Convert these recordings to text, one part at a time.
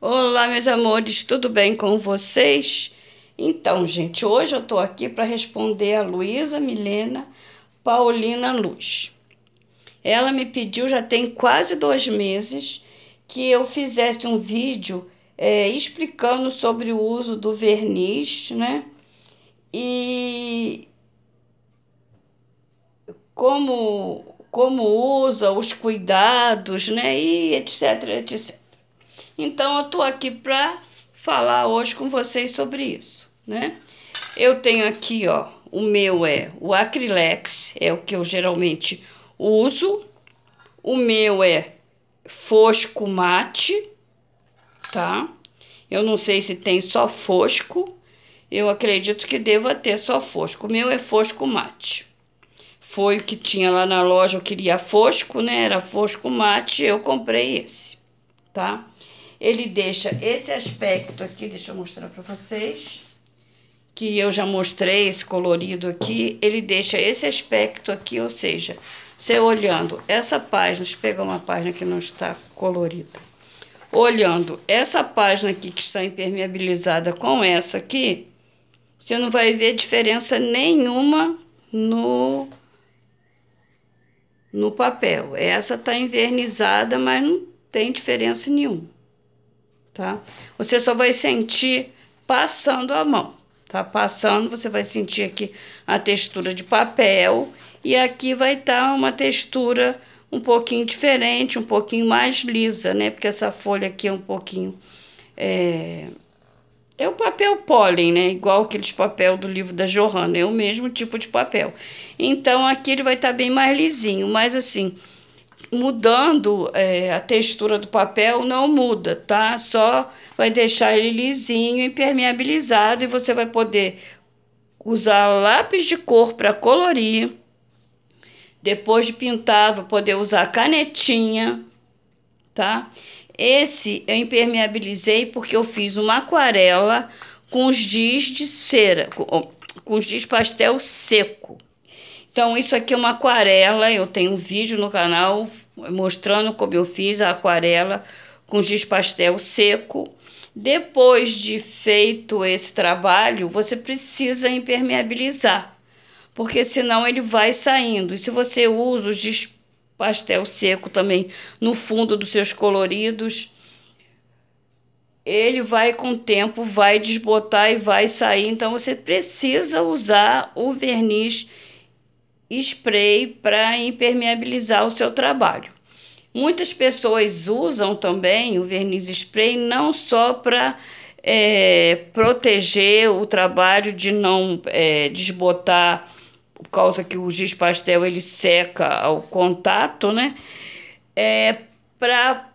Olá, meus amores, tudo bem com vocês? Então, gente, hoje eu tô aqui para responder a Luísa Milena Paulina Luz. Ela me pediu, já tem quase 2 meses, que eu fizesse um vídeo explicando sobre o uso do verniz, né? E como usa, os cuidados, né? E etc, etc. Então, eu tô aqui para falar hoje com vocês sobre isso, né? Eu tenho aqui, ó, o meu é o Acrilex, é o que eu geralmente uso. O meu é Fosco Mate, tá? Eu não sei se tem só Fosco, eu acredito que deva ter só Fosco. O meu é Fosco Mate. Foi o que tinha lá na loja, eu queria Fosco, né? Era Fosco Mate, eu comprei esse, tá? Ele deixa esse aspecto aqui, deixa eu mostrar para vocês, que eu já mostrei esse colorido aqui, ele deixa esse aspecto aqui, ou seja, você olhando essa página, deixa eu pegar uma página que não está colorida, olhando essa página aqui que está impermeabilizada com essa aqui, você não vai ver diferença nenhuma no papel. Essa está envernizada, mas não tem diferença nenhuma. Tá? Você só vai sentir passando a mão, tá? Passando, você vai sentir aqui a textura de papel e aqui vai estar uma textura um pouquinho diferente, um pouquinho mais lisa, né? Porque essa folha aqui é um pouquinho... É o papel pólen, né? Igual aqueles papel do livro da Johanna, é o mesmo tipo de papel. Então, aqui ele vai estar bem mais lisinho, mas assim... Mudando a textura do papel não muda, tá? Só vai deixar ele lisinho, impermeabilizado, e você vai poder usar lápis de cor para colorir. Depois de pintar, vai poder usar canetinha, tá? Esse eu impermeabilizei porque eu fiz uma aquarela com giz de cera, com giz pastel seco. Então, isso aqui é uma aquarela, eu tenho um vídeo no canal mostrando como eu fiz a aquarela com giz pastel seco. Depois de feito esse trabalho, você precisa impermeabilizar, porque senão ele vai saindo. E se você usa o giz pastel seco também no fundo dos seus coloridos, ele vai com o tempo, vai desbotar e vai sair. Então, você precisa usar o verniz spray para impermeabilizar o seu trabalho. Muitas pessoas usam também o verniz spray não só para proteger o trabalho de não desbotar, por causa que o giz pastel ele seca ao contato, né? Para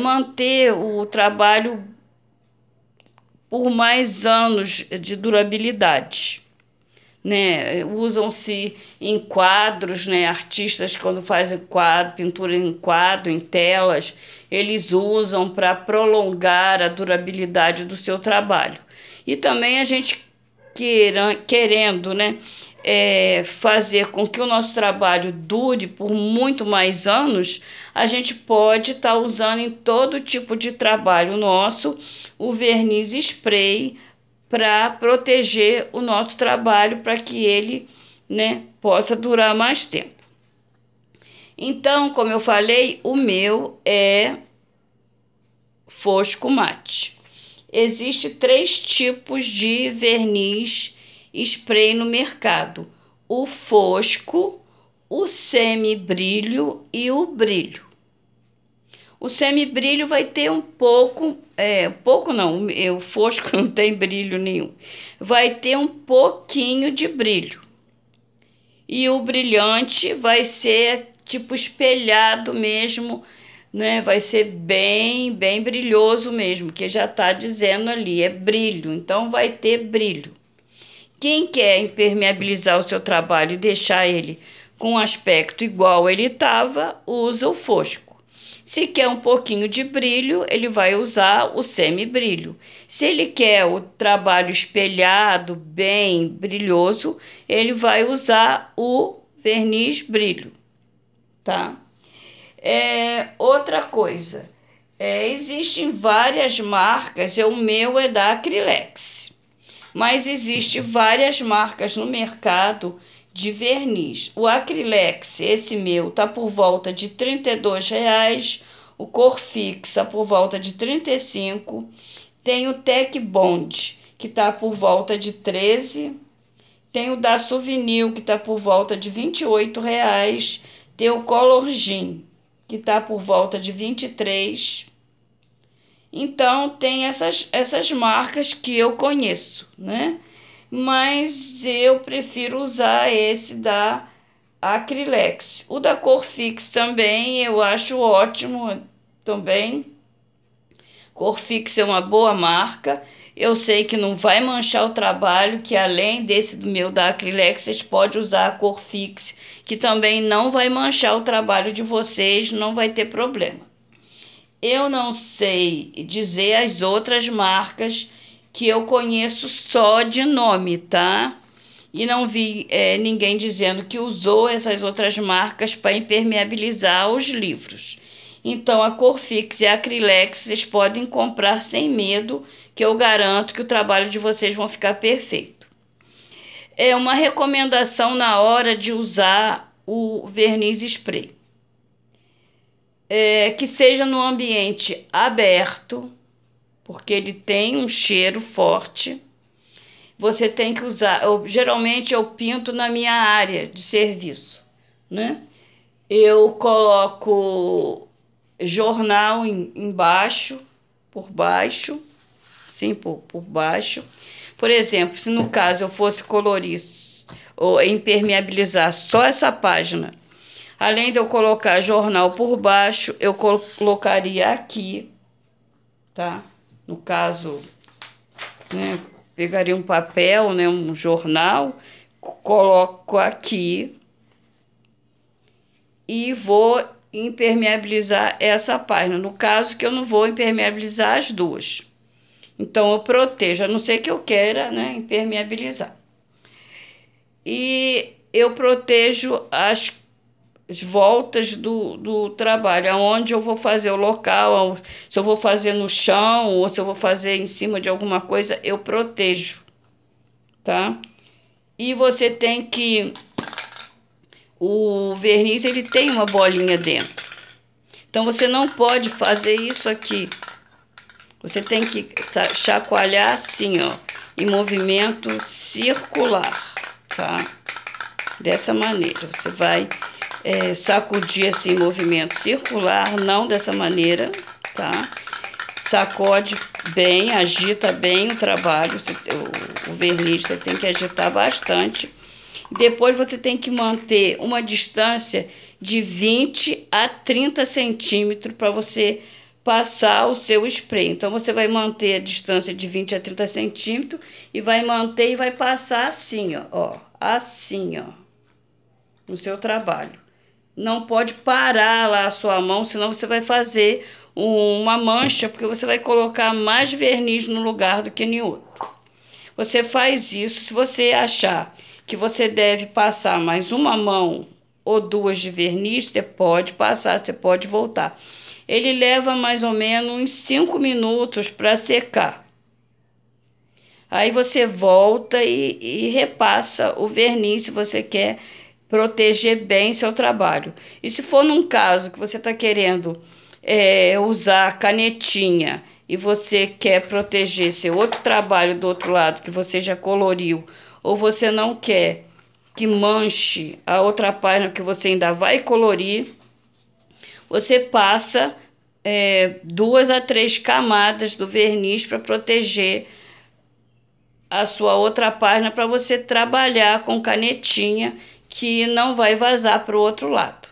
manter o trabalho por mais anos de durabilidade. Né, usam-se em quadros, né, artistas quando fazem quadro, pintura em quadro, em telas, eles usam para prolongar a durabilidade do seu trabalho. E também a gente querendo, né, fazer com que o nosso trabalho dure por muito mais anos, a gente pode estar usando em todo tipo de trabalho nosso o verniz spray, para proteger o nosso trabalho, para que ele, né, possa durar mais tempo. Então, como eu falei, o meu é Fosco Mate. Existem 3 tipos de verniz spray no mercado: o fosco, o semibrilho e o brilho. O semibrilho vai ter um pouco, pouco não, o fosco não tem brilho nenhum. Vai ter um pouquinho de brilho. E o brilhante vai ser tipo espelhado mesmo, né? Vai ser bem, bem brilhoso mesmo, que já tá dizendo ali, é brilho, então vai ter brilho. Quem quer impermeabilizar o seu trabalho e deixar ele com um aspecto igual ele estava, usa o fosco. Se quer um pouquinho de brilho, ele vai usar o semibrilho. Se ele quer o trabalho espelhado, bem brilhoso, ele vai usar o verniz brilho, tá? Outra coisa, Existem várias marcas, o meu é da Acrilex, mas existem várias marcas no mercado de verniz. O Acrilex, esse meu, tá por volta de R$32, o Corfix tá por volta de R$35, tem o Tec Bond, que tá por volta de R$13, tem o da Sovinil, que tá por volta de R$28, tem o Colorgin, que tá por volta de R$23. Então, tem essas marcas que eu conheço, né? Mas eu prefiro usar esse da Acrilex. O da Corfix também eu acho ótimo também. Corfix é uma boa marca. Eu sei que não vai manchar o trabalho, que além desse do meu da Acrilex, vocês podem usar a Corfix, que também não vai manchar o trabalho de vocês, não vai ter problema. Eu não sei dizer as outras marcas que eu conheço só de nome, tá? E não vi ninguém dizendo que usou essas outras marcas para impermeabilizar os livros. Então, a Corfix e a Acrilex vocês podem comprar sem medo, que eu garanto que o trabalho de vocês vão ficar perfeito. É uma recomendação na hora de usar o verniz spray. Que seja no ambiente aberto, porque ele tem um cheiro forte. Você tem que usar... geralmente eu pinto na minha área de serviço, né? Eu coloco jornal embaixo, por baixo. Sim, por baixo. Por exemplo, se no caso eu fosse colorir ou impermeabilizar só essa página, além de eu colocar jornal por baixo, eu colocaria aqui, tá? No caso, né, pegaria um papel, né, um jornal, coloco aqui e vou impermeabilizar essa página. No caso que eu não vou impermeabilizar as duas. Então, eu protejo, a não ser que eu queira, né, impermeabilizar. E eu protejo as voltas do trabalho, aonde eu vou fazer o local, se eu vou fazer no chão ou se eu vou fazer em cima de alguma coisa, eu protejo, tá? E você tem que... o verniz, ele tem uma bolinha dentro. Então, você não pode fazer isso aqui. Você tem que chacoalhar assim, ó, em movimento circular, tá? Dessa maneira, você vai... sacudir assim, movimento circular, não dessa maneira, tá? Sacode bem, agita bem o trabalho, o verniz você tem que agitar bastante. Depois você tem que manter uma distância de 20 a 30 centímetros para você passar o seu spray. Então, você vai manter a distância de 20 a 30 centímetros e vai manter e vai passar assim, ó, assim, ó, no seu trabalho. Não pode parar lá a sua mão, senão você vai fazer uma mancha, porque você vai colocar mais verniz num lugar do que em outro. Você faz isso, se você achar que você deve passar mais uma mão ou duas de verniz, você pode passar, você pode voltar. Ele leva mais ou menos uns 5 minutos para secar. Aí você volta e repassa o verniz, se você quer proteger bem seu trabalho. E se for num caso que você está querendo usar canetinha e você quer proteger seu outro trabalho do outro lado que você já coloriu, ou você não quer que manche a outra página que você ainda vai colorir, você passa 2 a 3 camadas do verniz para proteger a sua outra página, para você trabalhar com canetinha, que não vai vazar para o outro lado.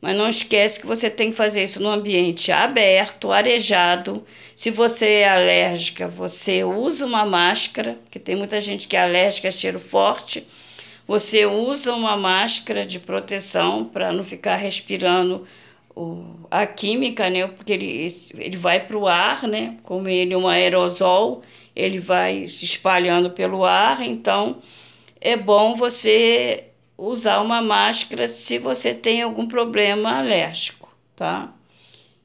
Mas não esquece que você tem que fazer isso no ambiente aberto, arejado. Se você é alérgica, você usa uma máscara, porque tem muita gente que é alérgica a cheiro forte. Você usa uma máscara de proteção para não ficar respirando a química, né? Porque ele vai para o ar, né? Como ele é um aerosol, ele vai se espalhando pelo ar, então é bom você usar uma máscara se você tem algum problema alérgico, tá?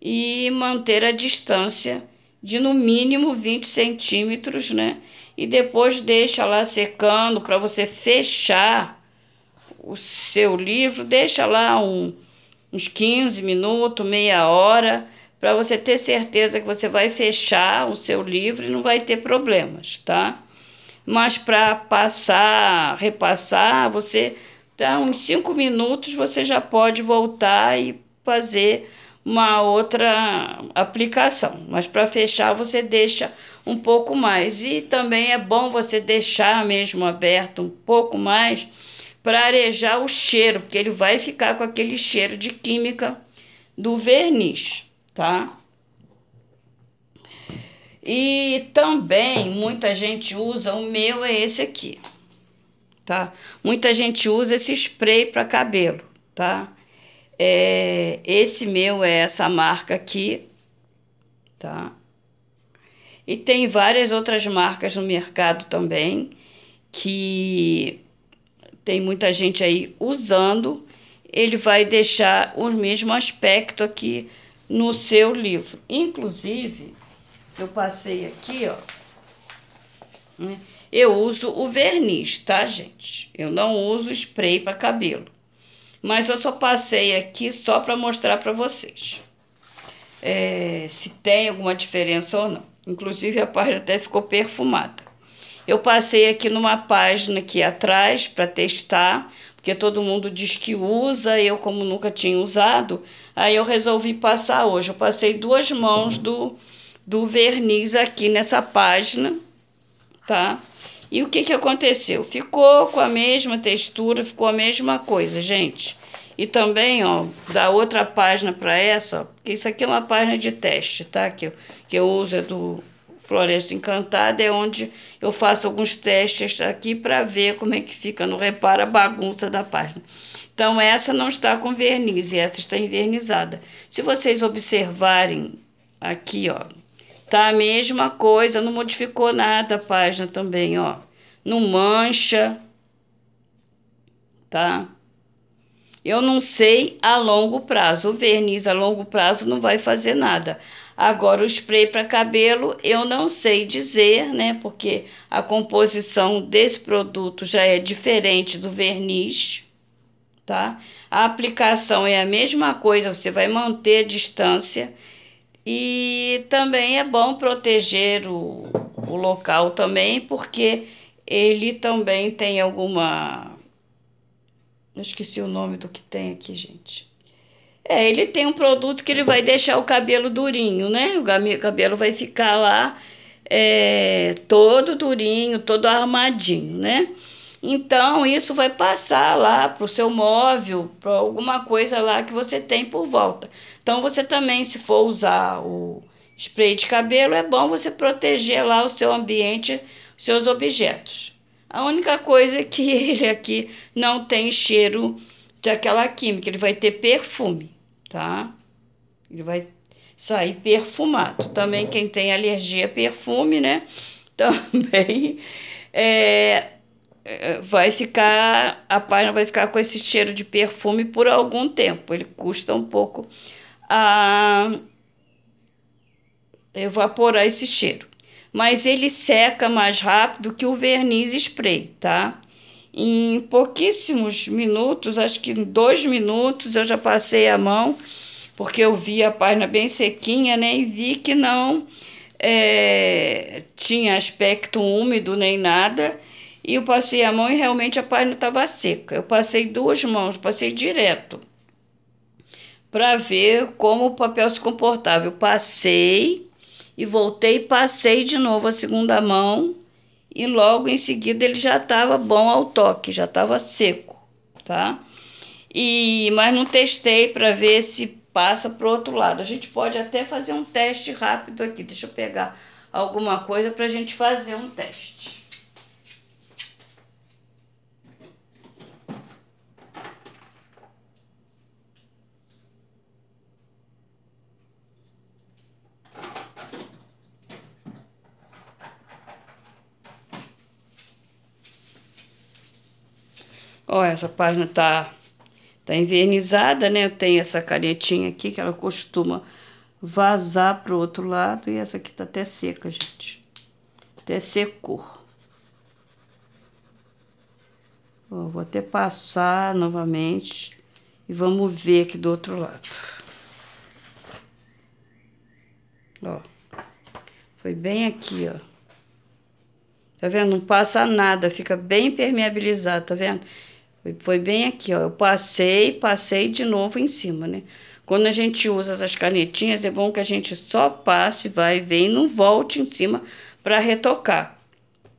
e manter a distância de no mínimo 20 centímetros, né? E depois deixa lá secando para você fechar o seu livro, deixa lá uns 15 minutos, meia hora, para você ter certeza que você vai fechar o seu livro e não vai ter problemas, tá? Mas para passar, repassar, você dá uns 5 minutos, você já pode voltar e fazer uma outra aplicação. Mas para fechar, você deixa um pouco mais. E também é bom você deixar mesmo aberto um pouco mais para arejar o cheiro, porque ele vai ficar com aquele cheiro de química do verniz, tá? E também muita gente usa, o meu é esse aqui, tá? Muita gente usa esse spray para cabelo, tá? Esse meu é essa marca aqui, tá? E tem várias outras marcas no mercado também, que tem muita gente aí usando. Ele vai deixar o mesmo aspecto aqui no seu livro. Inclusive, eu passei aqui, ó. Eu uso o verniz, tá, gente? Eu não uso spray para cabelo. Mas eu só passei aqui só para mostrar para vocês se tem alguma diferença ou não. Inclusive, a página até ficou perfumada. Eu passei aqui numa página aqui atrás para testar, porque todo mundo diz que usa, eu como nunca tinha usado, aí eu resolvi passar hoje. Eu passei duas mãos do verniz aqui nessa página, tá? E o que que aconteceu? Ficou com a mesma textura, ficou a mesma coisa, gente. E também, ó, da outra página para essa, ó, porque isso aqui é uma página de teste, tá? Que eu uso é do Floresta Encantada, é onde eu faço alguns testes aqui para ver como é que fica, não repara a bagunça da página. Então, essa não está com verniz e essa está envernizada. Se vocês observarem aqui, ó, tá a mesma coisa, não modificou nada a página também, ó. Não mancha, tá? Eu não sei a longo prazo, o verniz a longo prazo não vai fazer nada. Agora, o spray para cabelo, eu não sei dizer, né? Porque a composição desse produto já é diferente do verniz, tá? A aplicação é a mesma coisa, você vai manter a distância. E também é bom proteger o local também, porque ele também tem alguma... Eu esqueci o nome do que tem aqui, gente. Ele tem um produto que ele vai deixar o cabelo durinho, né? O cabelo vai ficar lá todo durinho, todo armadinho, né? Então, isso vai passar lá para o seu móvel, para alguma coisa lá que você tem por volta. Então, você também, se for usar o spray de cabelo, é bom você proteger lá o seu ambiente, os seus objetos. A única coisa é que ele aqui não tem cheiro daquela química, ele vai ter perfume, tá? Ele vai sair perfumado. Também quem tem alergia a perfume, né? Também vai ficar, a página vai ficar com esse cheiro de perfume por algum tempo. Ele custa um pouco a evaporar esse cheiro. Mas ele seca mais rápido que o verniz spray, tá? Em pouquíssimos minutos, acho que em 2 minutos, eu já passei a mão, porque eu vi a página bem sequinha, né? E vi que não tinha aspecto úmido nem nada. E eu passei a mão e realmente a página estava seca. Eu passei duas mãos, passei direto, para ver como o papel se comportava. Eu passei e voltei, passei de novo a segunda mão e logo em seguida ele já estava bom ao toque, já estava seco, tá? Mas não testei para ver se passa para o outro lado. A gente pode até fazer um teste rápido aqui. Deixa eu pegar alguma coisa para a gente fazer um teste. Ó, essa página tá envernizada, né? Eu tenho essa canetinha aqui que ela costuma vazar pro outro lado. E essa aqui tá até seca, gente. Até secou. Ó, vou até passar novamente e vamos ver aqui do outro lado. Ó, foi bem aqui, ó. Tá vendo? Não passa nada, fica bem permeabilizado, tá vendo? Foi bem aqui, ó. Eu passei de novo em cima, né? Quando a gente usa essas canetinhas, é bom que a gente só passe, vai, vem, não volte em cima para retocar.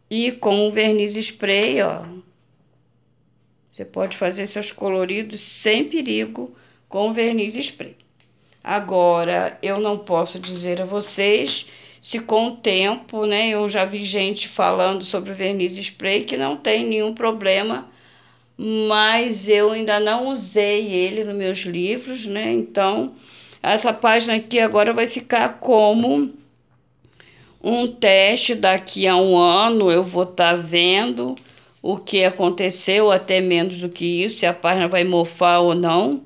E com o verniz spray, ó, você pode fazer seus coloridos sem perigo com o verniz spray. Agora, eu não posso dizer a vocês se com o tempo, né, eu já vi gente falando sobre o verniz spray que não tem nenhum problema, mas eu ainda não usei ele nos meus livros, né? Então, essa página aqui agora vai ficar como um teste. Daqui a um ano eu vou estar vendo o que aconteceu, até menos do que isso, se a página vai mofar ou não.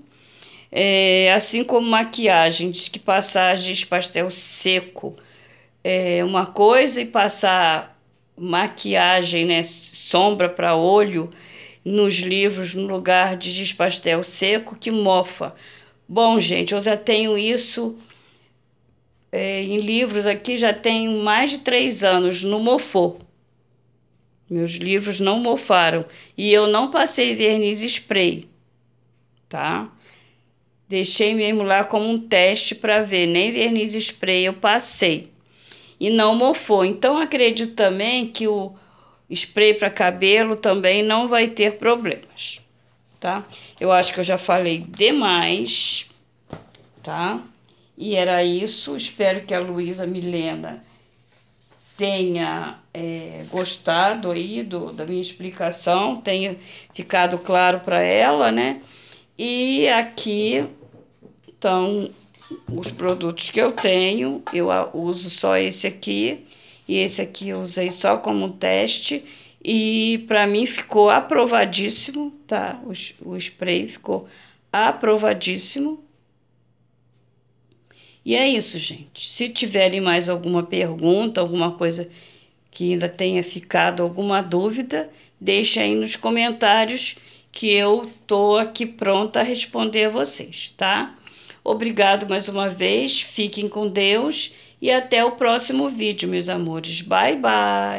É, assim como maquiagem, diz que passagem de pastel seco é uma coisa e passar maquiagem, né, sombra para olho, nos livros, no lugar de giz pastel seco, que mofa. Bom, gente, eu já tenho isso em livros aqui, já tenho mais de 3 anos, não mofou. Meus livros não mofaram. E eu não passei verniz spray, tá? Deixei mesmo lá como um teste para ver, nem verniz spray eu passei. E não mofou. Então, acredito também que o spray para cabelo também não vai ter problemas, tá? Eu acho que eu já falei demais, tá? E era isso. Espero que a Luísa Milena tenha gostado aí da minha explicação, tenha ficado claro para ela, né? E aqui estão os produtos que eu tenho. Eu uso só esse aqui. E esse aqui eu usei só como teste e para mim ficou aprovadíssimo, tá? O spray ficou aprovadíssimo. E é isso, gente. Se tiverem mais alguma pergunta, alguma coisa que ainda tenha ficado, alguma dúvida, deixa aí nos comentários que eu tô aqui pronta a responder a vocês, tá? Obrigado mais uma vez, fiquem com Deus. E até o próximo vídeo, meus amores. Bye, bye!